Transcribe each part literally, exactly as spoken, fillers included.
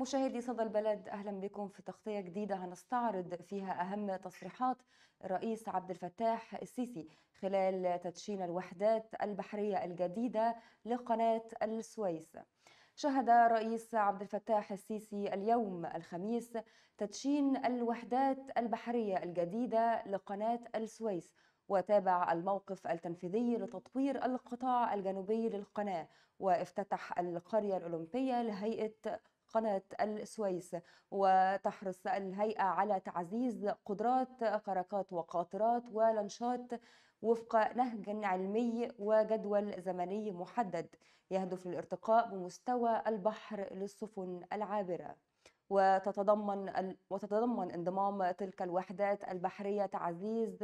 مشاهدي صدى البلد، أهلا بكم في تغطية جديدة هنستعرض فيها أهم تصريحات الرئيس عبد الفتاح السيسي خلال تدشين الوحدات البحرية الجديدة لقناة السويس. شهد الرئيس عبد الفتاح السيسي اليوم الخميس تدشين الوحدات البحرية الجديدة لقناة السويس، وتابع الموقف التنفيذي لتطوير القطاع الجنوبي للقناة، وافتتح القرية الأولمبية لهيئة قناة السويس. وتحرص الهيئة على تعزيز قدرات قراقات وقاطرات ولنشات وفق نهج علمي وجدول زمني محدد يهدف للارتقاء بمستوى البحر للسفن العابرة. وتتضمن وتتضمن انضمام تلك الوحدات البحرية تعزيز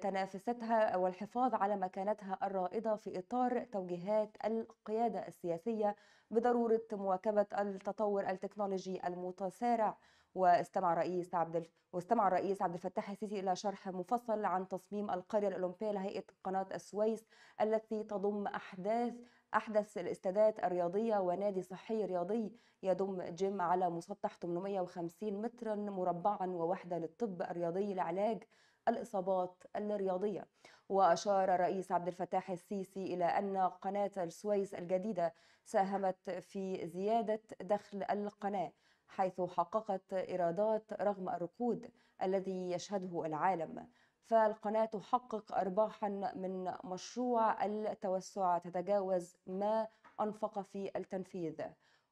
تنافستها والحفاظ على مكانتها الرائدة في إطار توجيهات القيادة السياسية بضرورة مواكبة التطور التكنولوجي المتسارع. واستمع الرئيس عبد واستمع الرئيس عبد الفتاح السيسي إلى شرح مفصل عن تصميم القرية الأولمبية لهيئة قناة السويس التي تضم أحداث أحدث الاستادات الرياضية ونادي صحي رياضي يضم جيم على مسطح ثمانمئة وخمسين مترا مربعا ووحدة للطب الرياضي لعلاج الإصابات الرياضية. وأشار الرئيس عبد الفتاح السيسي إلى أن قناة السويس الجديدة ساهمت في زيادة دخل القناة، حيث حققت إيرادات رغم الركود الذي يشهده العالم، فالقناة تحقق أرباحا من مشروع التوسع تتجاوز ما أنفق في التنفيذ.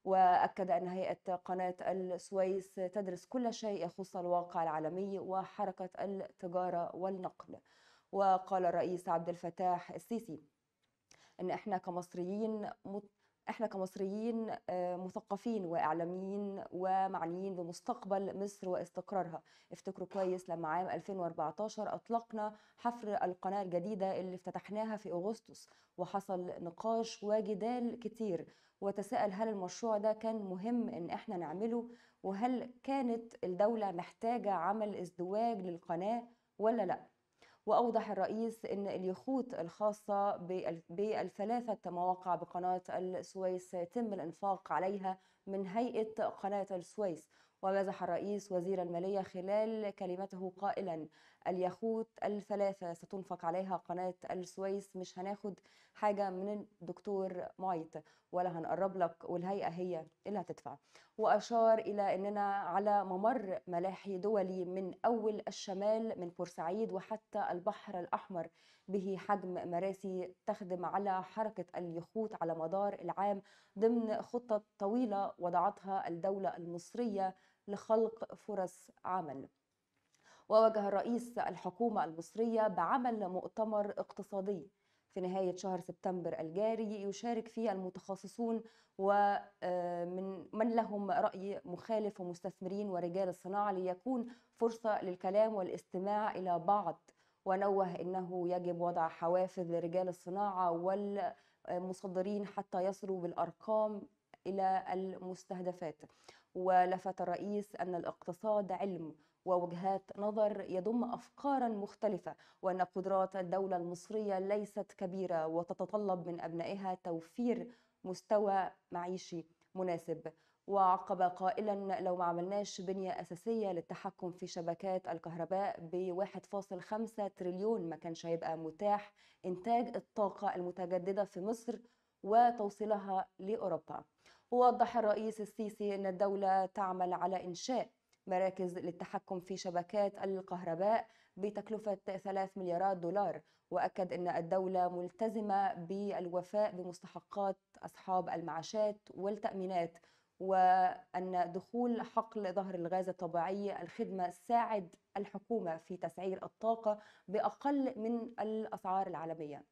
وأكد أن هيئة قناة السويس تدرس كل شيء يخص الواقع العالمي وحركة التجارة والنقل. وقال الرئيس عبد الفتاح السيسي أن إحنا كمصريين إحنا كمصريين مثقفين وإعلاميين ومعنيين بمستقبل مصر واستقرارها. افتكروا كويس لما عام ألفين وأربعة عشر أطلقنا حفر القناة الجديدة اللي افتتحناها في أغسطس، وحصل نقاش وجدال كتير، وتساءل هل المشروع ده كان مهم إن إحنا نعمله، وهل كانت الدولة محتاجة عمل ازدواج للقناة ولا لأ. وأوضح الرئيس أن اليخوت الخاصة بالثلاثة مواقع بقناة السويس يتم الإنفاق عليها من هيئة قناة السويس. ومزح الرئيس وزير المالية خلال كلمته قائلا: اليخوت الثلاثة ستنفق عليها قناة السويس، مش هناخد حاجة من الدكتور مايت ولا هنقرب لك، والهيئة هي اللي هتدفع. وأشار إلى أننا على ممر ملاحي دولي من أول الشمال من بورسعيد وحتى البحر الأحمر، به حجم مراسي تخدم على حركة اليخوت على مدار العام ضمن خطة طويلة وضعتها الدولة المصرية لخلق فرص عمل. وواجه الرئيس الحكومة المصرية بعمل مؤتمر اقتصادي في نهاية شهر سبتمبر الجاري يشارك فيه المتخصصون ومن من لهم رأي مخالف ومستثمرين ورجال الصناعة، ليكون فرصة للكلام والاستماع إلى بعض. ونوه أنه يجب وضع حوافز لرجال الصناعة والمصدرين حتى يصلوا بالأرقام إلى المستهدفات. ولفت الرئيس أن الاقتصاد علم ووجهات نظر يضم أفكارا مختلفة، وأن قدرات الدولة المصرية ليست كبيرة وتتطلب من أبنائها توفير مستوى معيشي مناسب. وعقب قائلا: لو ما عملناش بنية أساسية للتحكم في شبكات الكهرباء ب واحد فاصل خمسة تريليون ما كانش هيبقى متاح إنتاج الطاقة المتجددة في مصر وتوصيلها لأوروبا. ووضح الرئيس السيسي أن الدولة تعمل على إنشاء مراكز للتحكم في شبكات الكهرباء بتكلفة ثلاثة مليارات دولار، وأكد أن الدولة ملتزمة بالوفاء بمستحقات أصحاب المعاشات والتأمينات، وأن دخول حقل ظهر الغاز الطبيعي الخدمة ساعد الحكومة في تسعير الطاقة بأقل من الأسعار العالمية،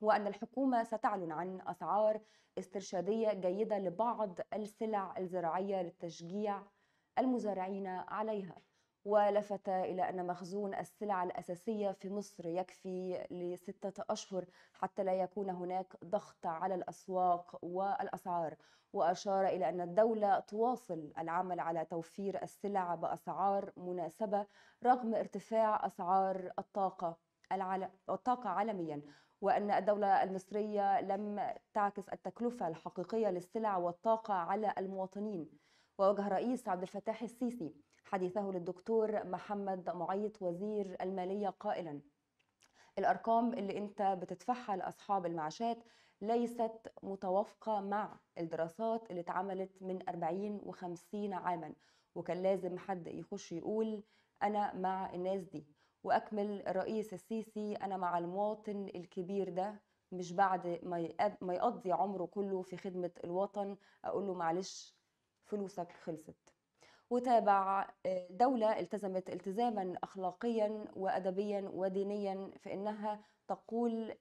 وأن الحكومة ستعلن عن أسعار استرشادية جيدة لبعض السلع الزراعية للتشجيع المزارعين عليها. ولفت إلى أن مخزون السلع الأساسية في مصر يكفي لستة أشهر حتى لا يكون هناك ضغط على الأسواق والأسعار. وأشار إلى أن الدولة تواصل العمل على توفير السلع بأسعار مناسبة رغم ارتفاع أسعار الطاقة العالم... الطاقة عالمياً، وأن الدولة المصرية لم تعكس التكلفة الحقيقية للسلع والطاقة على المواطنين. ووجه الرئيس عبد الفتاح السيسي حديثه للدكتور محمد معيط وزير المالية قائلا: الأرقام اللي أنت بتدفعها لأصحاب المعاشات ليست متوافقة مع الدراسات اللي اتعملت من أربعين وخمسين عاما، وكان لازم حد يخش يقول أنا مع الناس دي. وأكمل الرئيس السيسي: أنا مع المواطن الكبير ده، مش بعد ما يقضي عمره كله في خدمة الوطن أقول له معلش فلوسك خلصت. وتابع: دولة التزمت التزاما أخلاقيا وأدبيا ودينيا في إنها تقول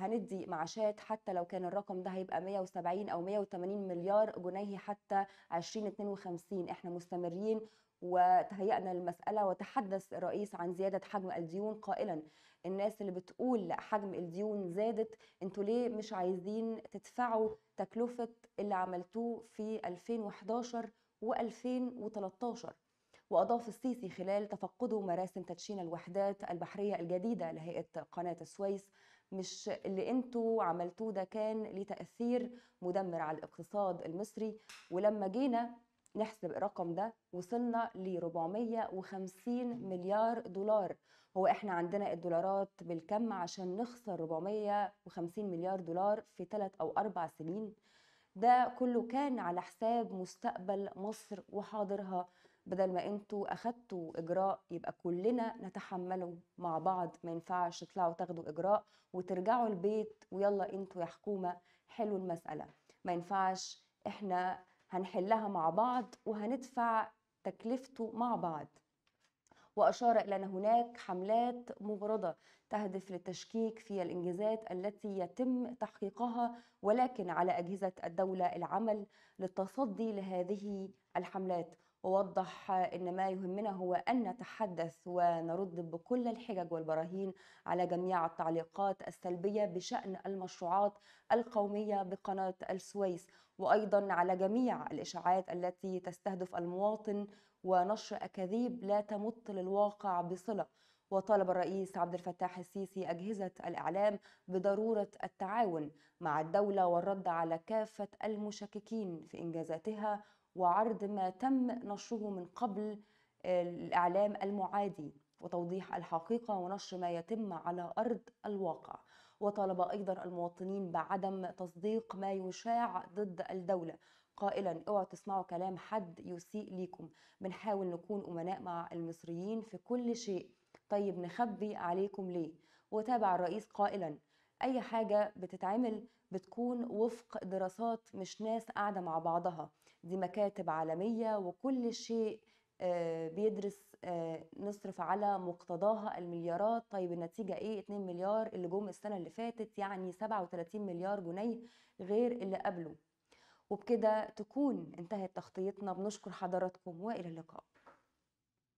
هندي معاشات حتى لو كان الرقم ده هيبقى مئة وسبعين أو مئة وثمانين مليار جنيه حتى ألفين واثنين وخمسين. احنا مستمرين وتهيأنا المسألة. وتحدث الرئيس عن زيادة حجم الديون قائلا: الناس اللي بتقول حجم الديون زادت، انتوا ليه مش عايزين تدفعوا تكلفة اللي عملتوه في ألفين وأحد عشر وألفين وثلاثة عشر؟ وأضاف السيسي خلال تفقده مراسم تدشين الوحدات البحرية الجديدة لهيئة قناة السويس: مش اللي انتوا عملتوه ده كان ليه تأثير مدمر على الاقتصاد المصري، ولما جينا نحسب الرقم ده وصلنا ل أربعمئة وخمسين مليار دولار. هو احنا عندنا الدولارات بالكم عشان نخسر أربعمئة وخمسين مليار دولار في ثلاث أو أربع سنين؟ ده كله كان على حساب مستقبل مصر وحاضرها. بدل ما انتوا اخدتوا اجراء يبقى كلنا نتحمله مع بعض، ما ينفعش تطلعوا تاخدوا اجراء وترجعوا البيت ويلا انتوا يا حكومه حلوا المساله. ما ينفعش، احنا هنحلها مع بعض وهندفع تكلفته مع بعض. وأشار إلى أن هناك حملات مغرضة تهدف للتشكيك في الإنجازات التي يتم تحقيقها، ولكن على أجهزة الدولة العمل للتصدي لهذه الحملات. ووضح أن ما يهمنا هو أن نتحدث ونرد بكل الحجج والبراهين على جميع التعليقات السلبية بشأن المشروعات القومية بقناة السويس، وأيضا على جميع الإشاعات التي تستهدف المواطن ونشر أكاذيب لا تمت للواقع بصلة. وطالب الرئيس عبد الفتاح السيسي أجهزة الإعلام بضرورة التعاون مع الدولة والرد على كافة المشككين في إنجازاتها وعرض ما تم نشره من قبل الإعلام المعادي وتوضيح الحقيقة ونشر ما يتم على أرض الواقع. وطالب أيضا المواطنين بعدم تصديق ما يشاع ضد الدولة قائلا: اوعوا تسمعوا كلام حد يسيء ليكم، بنحاول نكون أمناء مع المصريين في كل شيء، طيب نخبي عليكم ليه؟ وتابع الرئيس قائلا: أي حاجة بتتعمل بتكون وفق دراسات، مش ناس قاعدة مع بعضها، دي مكاتب عالمية وكل شيء بيدرس، نصرف على مقتضاها المليارات. طيب النتيجة ايه؟ اتنين مليار اللي جم السنة اللي فاتت، يعني سبعة وثلاثين مليار جنيه غير اللي قبله. وبكده تكون انتهت تغطيتنا، بنشكر حضراتكم وإلى اللقاء.